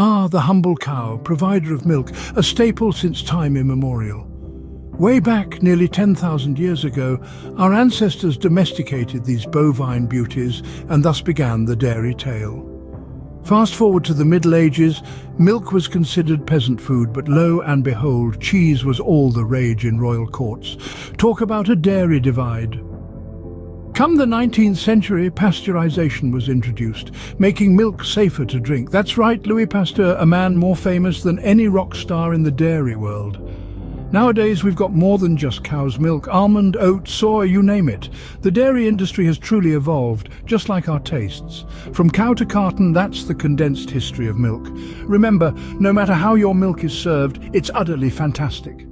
Ah, the humble cow, provider of milk, a staple since time immemorial. Way back nearly 10,000 years ago, our ancestors domesticated these bovine beauties and thus began the dairy tale. Fast forward to the Middle Ages, milk was considered peasant food, but lo and behold, cheese was all the rage in royal courts. Talk about a dairy divide. Come the 19th century, pasteurization was introduced, making milk safer to drink. That's right, Louis Pasteur, a man more famous than any rock star in the dairy world. Nowadays, we've got more than just cow's milk, almond, oat, soy, you name it. The dairy industry has truly evolved, just like our tastes. From cow to carton, that's the condensed history of milk. Remember, no matter how your milk is served, it's utterly fantastic.